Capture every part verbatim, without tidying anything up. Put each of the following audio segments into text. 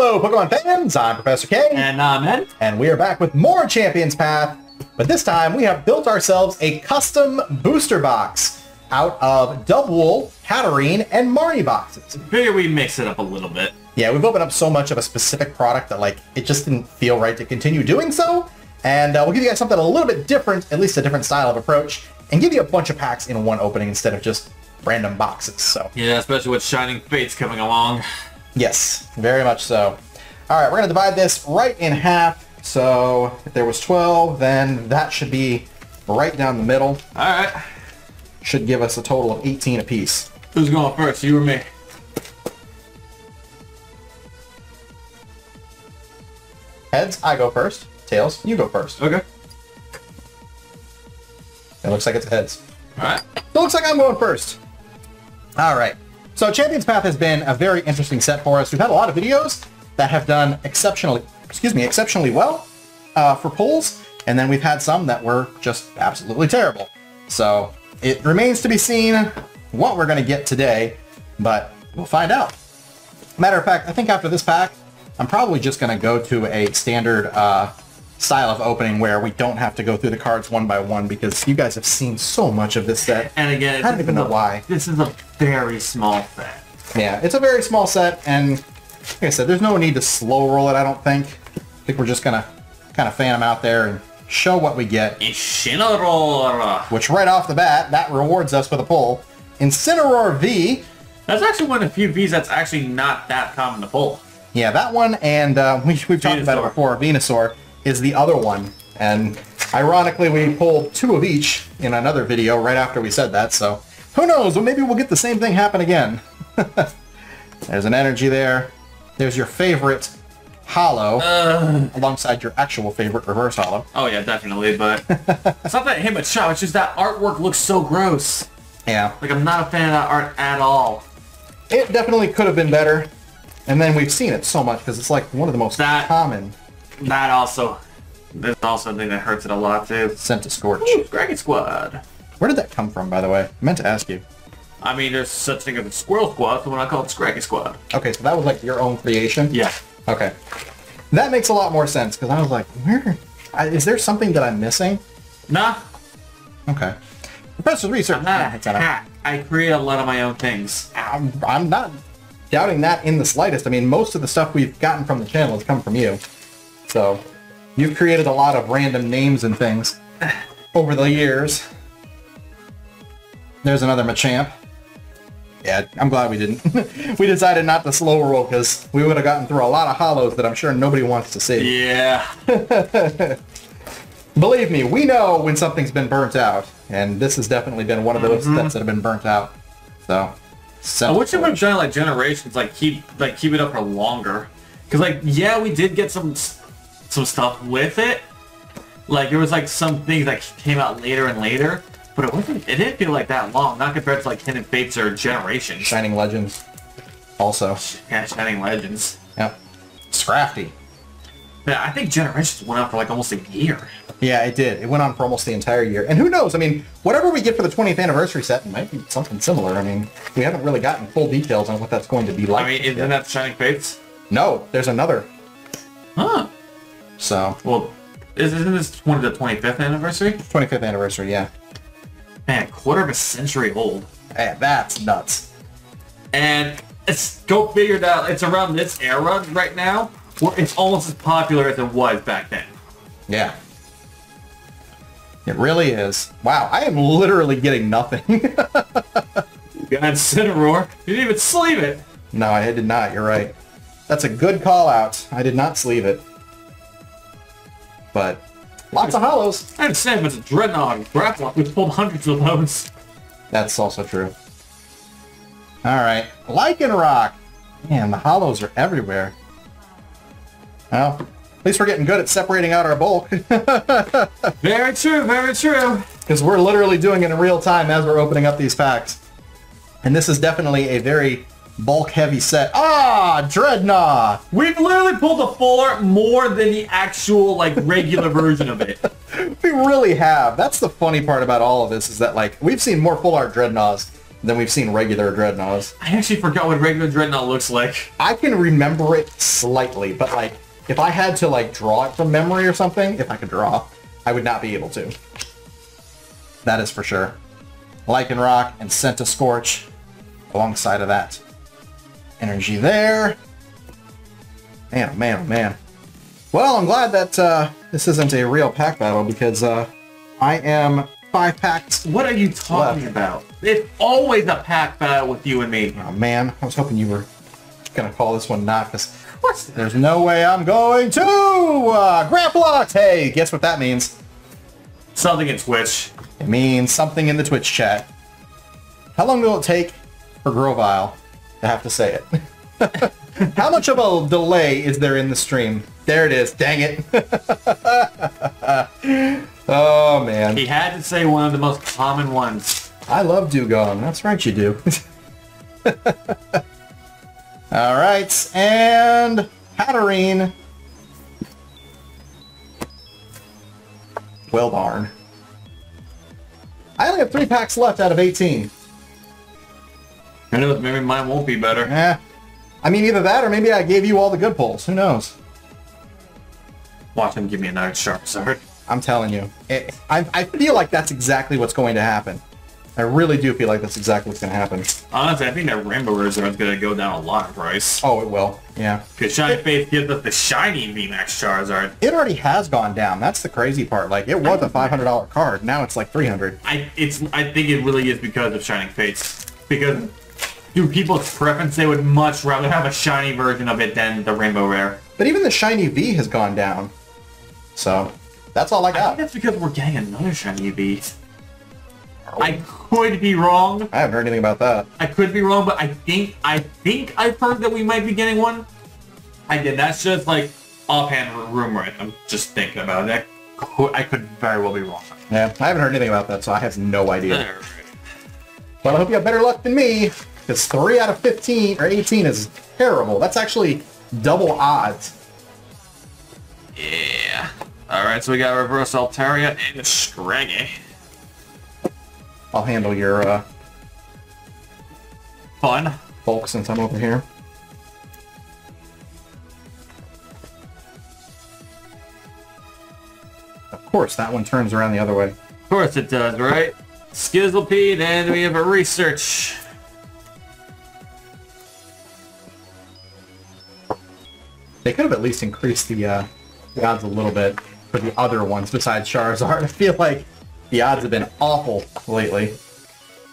Hello, Pokemon fans! I'm Professor K. And I'm Ed. And we are back with more Champions Path, but this time we have built ourselves a custom booster box out of Dugong, Hatterene, and Marnie boxes. Figure we mix it up a little bit. Yeah, we've opened up so much of a specific product that, like, it just didn't feel right to continue doing so, and uh, we'll give you guys something a little bit different, at least a different style of approach, and give you a bunch of packs in one opening instead of just random boxes, so. Yeah, especially with Shining Fates coming along. Yes, very much so. All right, we're going to divide this right in half. So if there was twelve, then that should be right down the middle. All right. Should give us a total of eighteen apiece. Who's going first, you or me? Heads, I go first. Tails, you go first. Okay. It looks like it's heads. All right. So it looks like I'm going first. All right. So Champions Path has been a very interesting set for us. We've had a lot of videos that have done exceptionally, excuse me, exceptionally well uh, for pulls, and then we've had some that were just absolutely terrible. So it remains to be seen what we're going to get today, but we'll find out. Matter of fact, I think after this pack, I'm probably just going to go to a standard uh, style of opening where we don't have to go through the cards one by one, because you guys have seen so much of this set. And again, I don't even know why. This is a very small set. Yeah, it's a very small set, and like I said, there's no need to slow roll it, I don't think. I think we're just gonna kind of fan them out there and show what we get. Incineroar! Which right off the bat, that rewards us with a pull. Incineroar V. That's actually one of the few Vs that's actually not that common to pull. Yeah, that one, and uh, we, we've talked Venusaur. about it before, Venusaur. Is the other one, and ironically we pulled two of each in another video right after we said that, so who knows, well, maybe we'll get the same thing happen again. There's an energy there. There's your favorite holo uh, alongside your actual favorite reverse holo. Oh yeah, definitely, but it's not that him a shot, it's just that artwork looks so gross. Yeah. Like, I'm not a fan of that art at all. It definitely could have been better, and then we've seen it so much because it's like one of the most that common. That also, there's also a thing that hurts it a lot too. Sent to Scorch. Ooh, Scraggy Squad. Where did that come from, by the way? I meant to ask you. I mean, there's such a thing as a Squirrel Squad, so when I call it Scraggy Squad. Okay, so that was like your own creation? Yeah. Okay. That makes a lot more sense, because I was like, where? I, is there something that I'm missing? Nah. Okay. Professor's Research. I'm not a hack. I create a lot of my own things. I'm, I'm not doubting that in the slightest. I mean, most of the stuff we've gotten from the channel has come from you. So, you've created a lot of random names and things over the years. There's another Machamp. Yeah, I'm glad we didn't. We decided not to slow roll because we would have gotten through a lot of holos that I'm sure nobody wants to see. Yeah. Believe me, we know when something's been burnt out, and this has definitely been one of those mm-hmm. sets that have been burnt out. So, I wish they would have done like Generations, like keep like keep it up for longer, because like yeah, we did get some. some stuff with it, like there was like some things that came out later and later, but it wasn't, it didn't feel like that long, not compared to like Hidden Fates or Generations. Shining Legends also. Yeah, Shining Legends. Yep. Scrafty. Yeah, I think Generations went on for like almost a year. Yeah, it did. It went on for almost the entire year, and who knows, I mean, whatever we get for the twentieth anniversary set, it might be something similar. I mean, we haven't really gotten full details on what that's going to be like. I mean, isn't that Shining Fates? No, there's another. Huh. So. Well, isn't this one of the twenty-fifth anniversary? twenty-fifth anniversary, yeah. Man, quarter of a century old. Man, that's nuts. And it's, go figure that it's around this era right now, where it's almost as popular as it was back then. Yeah. It really is. Wow, I am literally getting nothing. You got Incineroar. You didn't even sleeve it. No, I did not. You're right. That's a good call out. I did not sleeve it. But lots of hollows. I understand, but it's a Drednaw and Grapploct. We've pulled hundreds of those. That's also true. Alright. Lycanrock. Man, the hollows are everywhere. Well, at least we're getting good at separating out our bulk. Very true, very true. Because we're literally doing it in real time as we're opening up these packs. And this is definitely a very bulk heavy set. Ah, Drednaw! We've literally pulled a full art more than the actual, like, regular version of it. We really have. That's the funny part about all of this, is that, like, we've seen more full art Drednaws than we've seen regular Drednaws. I actually forgot what regular Drednaw looks like. I can remember it slightly, but like, if I had to like draw it from memory or something, if I could draw, I would not be able to. That is for sure. Lycanrock and Scentiscorch alongside of that. Energy there. Man, oh man, oh man. Well, I'm glad that uh, this isn't a real pack battle because uh, I am five packs. What are you talking left. about? It's always a pack battle with you and me. Oh man, I was hoping you were gonna call this one not because there's no way I'm going to uh, Grapploct. Hey, guess what that means? Something in Twitch. It means something in the Twitch chat. How long will it take for Grovyle to have to say it? How much of a delay is there in the stream? There it is. Dang it. Oh, man. He had to say one of the most common ones. I love Dugong. That's right, you do. All right. And Hatterene. Well, darn. I only have three packs left out of eighteen. I know, maybe mine won't be better. Eh. I mean, either that or maybe I gave you all the good pulls. Who knows? Watch him give me another Charizard. I'm telling you. It, I, I feel like that's exactly what's going to happen. I really do feel like that's exactly what's going to happen. Honestly, I think that Rainbow Reserve is going to go down a lot in price. Oh, it will. Yeah. Because Shining Fates gives us the shiny V max Charizard. It already has gone down. That's the crazy part. Like, it was a five hundred dollar card. Now it's like three hundred dollars. I, it's, I think it really is because of Shining Fates. Because... Dude, people's preference, they would much rather have a shiny version of it than the Rainbow Rare. But even the shiny V has gone down. So, that's all I got. I think that's because we're getting another shiny V. Oh. I could be wrong. I haven't heard anything about that. I could be wrong, but I think, I think I've heard that we might be getting one. I did. That's just like offhand rumor. I'm just thinking about it. I could, I could very well be wrong. Yeah, I haven't heard anything about that, so I have no idea. But I hope you have better luck than me. Because three out of fifteen, or eighteen is terrible. That's actually double odds. Yeah. Alright, so we got reverse Altaria and Scraggy. I'll handle your, uh... fun. Bulk since I'm over here. Of course, that one turns around the other way. Of course it does, right? Skizzlepede, and we have a research. They could have at least increased the, uh, the odds a little bit for the other ones besides Charizard. I feel like the odds have been awful lately.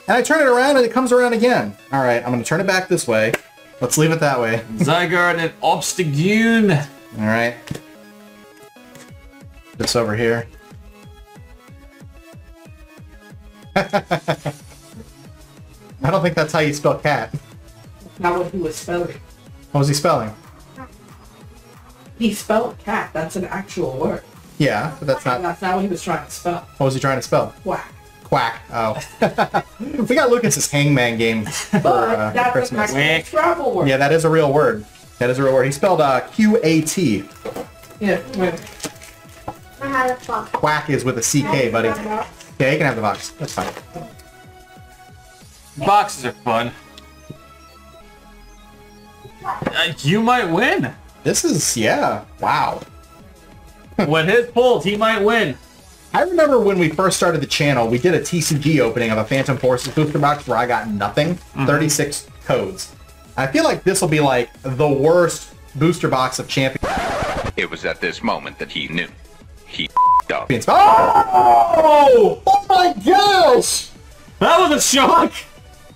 And I turn it around and it comes around again. All right, I'm going to turn it back this way. Let's leave it that way. Zygarde and Obstagoon. All right. This over here. I don't think that's how you spell cat. Not what he was spelling. What was he spelling? He spelled cat. That's an actual word. Yeah, but that's not... That's not what he was trying to spell. What was he trying to spell? Quack. Quack. Oh. We got Lucas's Hangman game for uh, that's Christmas. That's an actual word. Yeah, that is a real word. That is a real word. He spelled uh, Q A T. Yeah, wait. Quack is with a C K, buddy. Yeah, you can have the box. That's fine. Boxes are fun. Uh, you might win. This is, yeah, wow. When his pulls, he might win. I remember when we first started the channel, we did a T C G opening of a Phantom Forces booster box where I got nothing, mm-hmm. thirty-six codes. I feel like this will be like the worst booster box of Champions. It was at this moment that he knew. He up. Oh! Oh my gosh! That was a shock!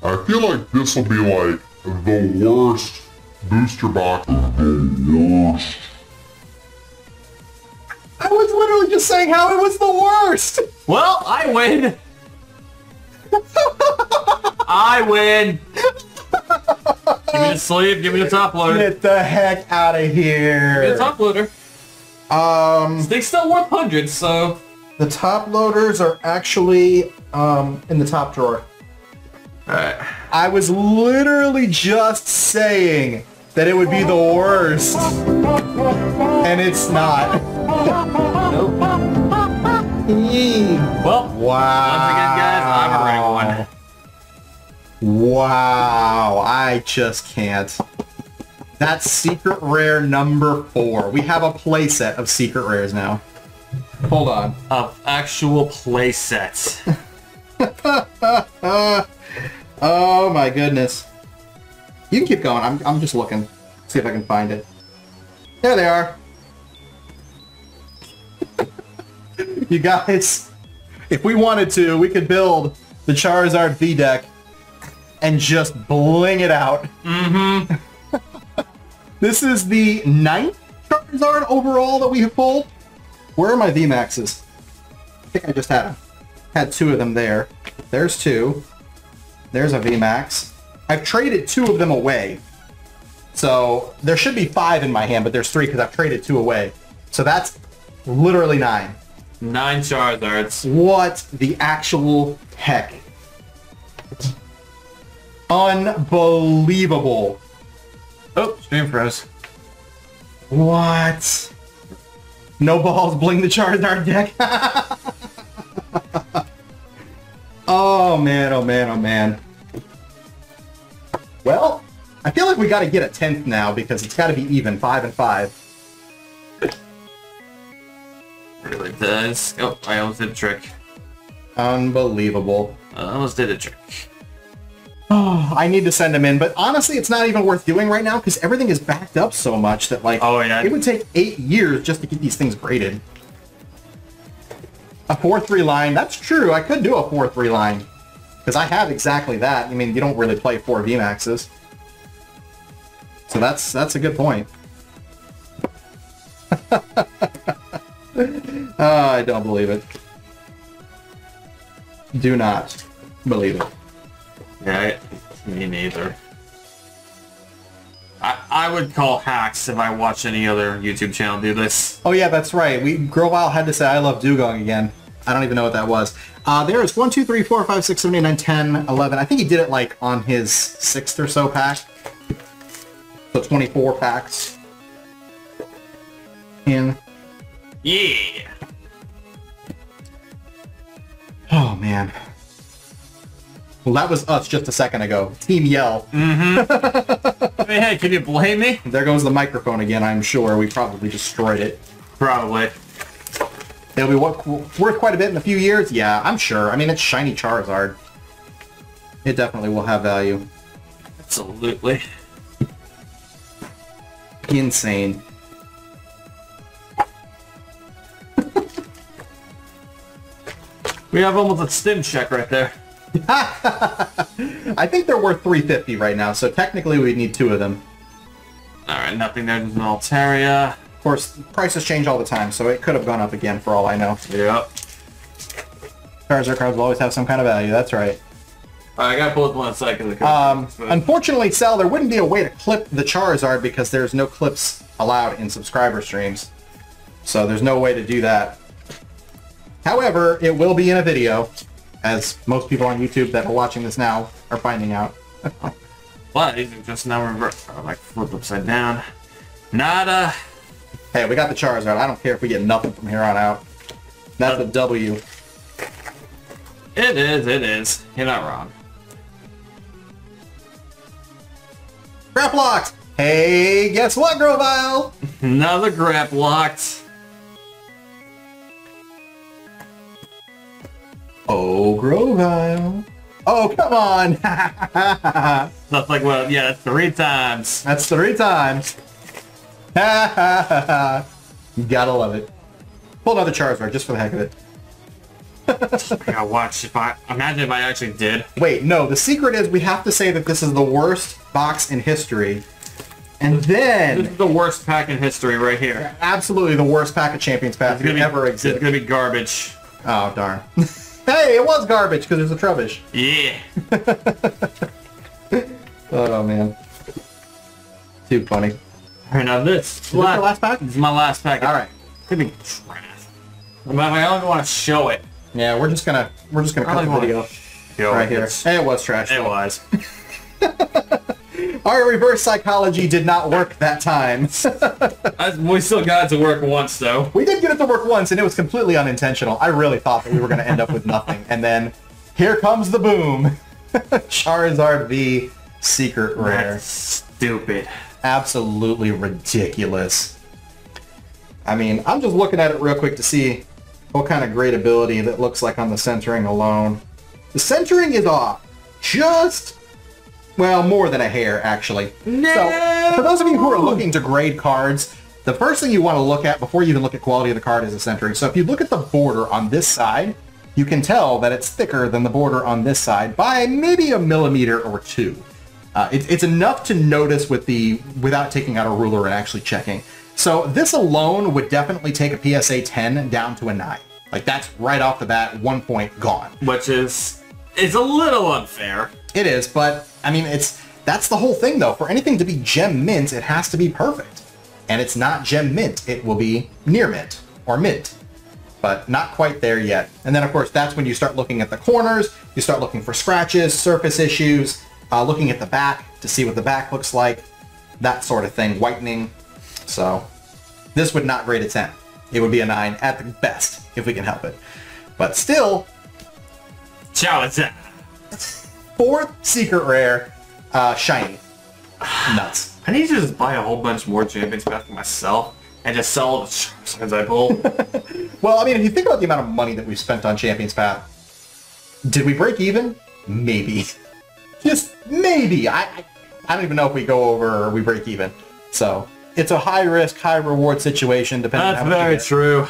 I feel like this will be like the worst booster box. I was literally just saying how it was the worst. Well, I win. I win. Give me the sleeve. Give me the top loader. Get the heck out of here. Give me the top loader. Um, they still worth hundreds, so the top loaders are actually um in the top drawer. All right. I was literally just saying that it would be the worst, and it's not. Nope. Well, wow. Once again, guys, I'm a ring one. Wow, I just can't. That's secret rare number four. We have a playset of secret rares now. Hold on. Of actual playsets. Oh my goodness. You can keep going. I'm, I'm just looking. See if I can find it. There they are. You guys, if we wanted to, we could build the Charizard V deck and just bling it out. Mm-hmm. This is the ninth Charizard overall that we have pulled. Where are my V Maxes? I think I just had them. Had two of them there. There's two. There's a V Max. I've traded two of them away. So there should be five in my hand, but there's three because I've traded two away. So that's literally nine. Nine Charizards. What the actual heck? Unbelievable. Oh, stream froze. What? No balls, bling the Charizard deck. Oh man, oh man, oh man. Well, I feel like we gotta get a tenth now because it's gotta be even, five and five. Really does. Oh, I almost did a trick. Unbelievable. I almost did a trick. Oh, I need to send him in, but honestly, it's not even worth doing right now because everything is backed up so much that, like, oh, yeah. It would take eight years just to get these things graded. A four three line, that's true. I could do a four three line because I have exactly that. I mean, you don't really play four V Maxes. So that's, that's a good point. Oh, I don't believe it. Do not believe it. Yeah, I, me neither. I I would call hacks if I watch any other YouTube channel do this. Oh yeah, that's right. We Grovyle had to say I love Dugong again. I don't even know what that was. Uh, there is one, two, three, four, five, six, seven, eight, nine, ten, eleven. I think he did it like on his sixth or so pack. So twenty-four packs. In. Yeah. Oh man. Well, that was us just a second ago. Team Yell. Mm-hmm. I mean, hey, can you blame me? There goes the microphone again, I'm sure. We probably destroyed it. Probably. It'll be worth quite a bit in a few years? Yeah, I'm sure. I mean, it's shiny Charizard. It definitely will have value. Absolutely. Insane. We have almost a stim check right there. I think they're worth three fifty right now, so technically we need two of them. Alright, nothing there, there's an Altaria. Of course, prices change all the time, so it could have gone up again for all I know. Yep. Charizard cards will always have some kind of value, that's right. Alright, I gotta pull up one side because it could Um but... Unfortunately, Sal, there wouldn't be a way to clip the Charizard because there's no clips allowed in subscriber streams. So there's no way to do that. However, it will be in a video. As most people on YouTube that are watching this now are finding out. What? Just now reverse. Oh, like flipped upside down. Nada. Hey, we got the Charizard. I don't care if we get nothing from here on out. That's uh, a W. It is. It is. You're not wrong. Grapploct. Hey, guess what, Grovyle? Another Grapploct. Oh, Grovyle. Oh, come on! That's like, well, yeah, that's three times. That's three times. You gotta love it. Pull another Charizard, just for the heck of it. I gotta watch if I... Imagine if I actually did. Wait, no, the secret is we have to say that this is the worst box in history. And then... This is the worst pack in history right here. Absolutely the worst pack of Champions Path that ever existed. It's gonna be garbage. Oh, darn. Hey, it was garbage because there's a Trubbish. Yeah. Oh man, too funny. All right, now this. Is last, this your last pack? This is my last pack. All right. Could be trash. I don't even want to show it. Yeah, we're just gonna we're just gonna cut the video right here. Hey, it was trash. It was. Our reverse psychology did not work that time. We still got it to work once, though. We did get it to work once, and it was completely unintentional. I really thought that we were going to end up with nothing. And then, here comes the boom. Charizard V Secret Rare. That's stupid. Absolutely ridiculous. I mean, I'm just looking at it real quick to see what kind of great ability that looks like on the centering alone. The centering is off. Just, well, more than a hair, actually. No! So, for those of you who are looking to grade cards, the first thing you want to look at before you even look at quality of the card is the centering. So if you look at the border on this side, you can tell that it's thicker than the border on this side by maybe a millimeter or two. Uh, it, it's enough to notice with the without taking out a ruler and actually checking. So this alone would definitely take a P S A ten down to a nine. Like, that's right off the bat, one point gone. Which is, it's a little unfair. It is, but, I mean, it's that's the whole thing, though. For anything to be gem mint, it has to be perfect. And it's not gem mint. It will be near mint or mint, but not quite there yet. And then, of course, that's when you start looking at the corners. You start looking for scratches, surface issues, uh, looking at the back to see what the back looks like, that sort of thing, whitening. So this would not grade a ten. It would be a nine at the best, if we can help it. But still, Charizard. Fourth secret rare, uh, shiny. Nuts. I need to just buy a whole bunch more Champions Path for myself and just sell all the Charizards I pull. Well, I mean, if you think about the amount of money that we've spent on Champions Path, did we break even? Maybe. Just maybe. I, I, I don't even know if we go over or we break even. So it's a high-risk, high-reward situation, depending That's on how much you get. That's very true.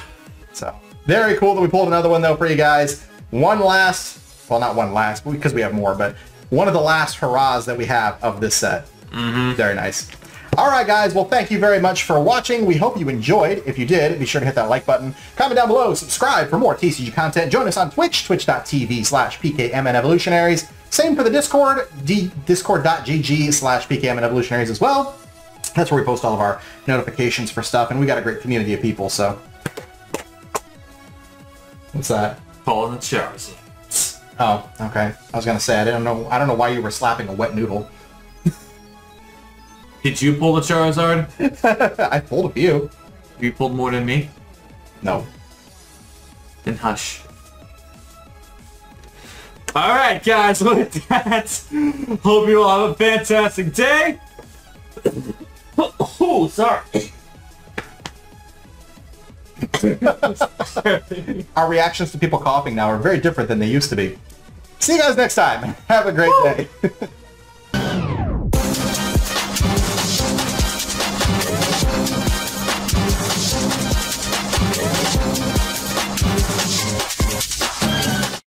So, very cool that we pulled another one, though, for you guys. One last, well, not one last, because we have more, but one of the last hurrahs that we have of this set. Mm-hmm. Very nice. All right, guys. Well, thank you very much for watching. We hope you enjoyed. If you did, be sure to hit that like button. Comment down below. Subscribe for more T C G content. Join us on Twitch, twitch dot T V slash P K M N Evolutionaries. Same for the Discord, discord dot G G slash P K M N Evolutionaries as well. That's where we post all of our notifications for stuff, and we got a great community of people, so. What's that? Paul and Charles. Oh, okay. I was gonna say I didn't know I don't know why you were slapping a wet noodle. Did you pull the Charizard? I pulled a few. You pulled more than me? No. Then hush. Alright guys, with that, hope you all have a fantastic day. Oh, sorry. Our reactions to people coughing now are very different than they used to be. See you guys next time. Have a great Woo! day.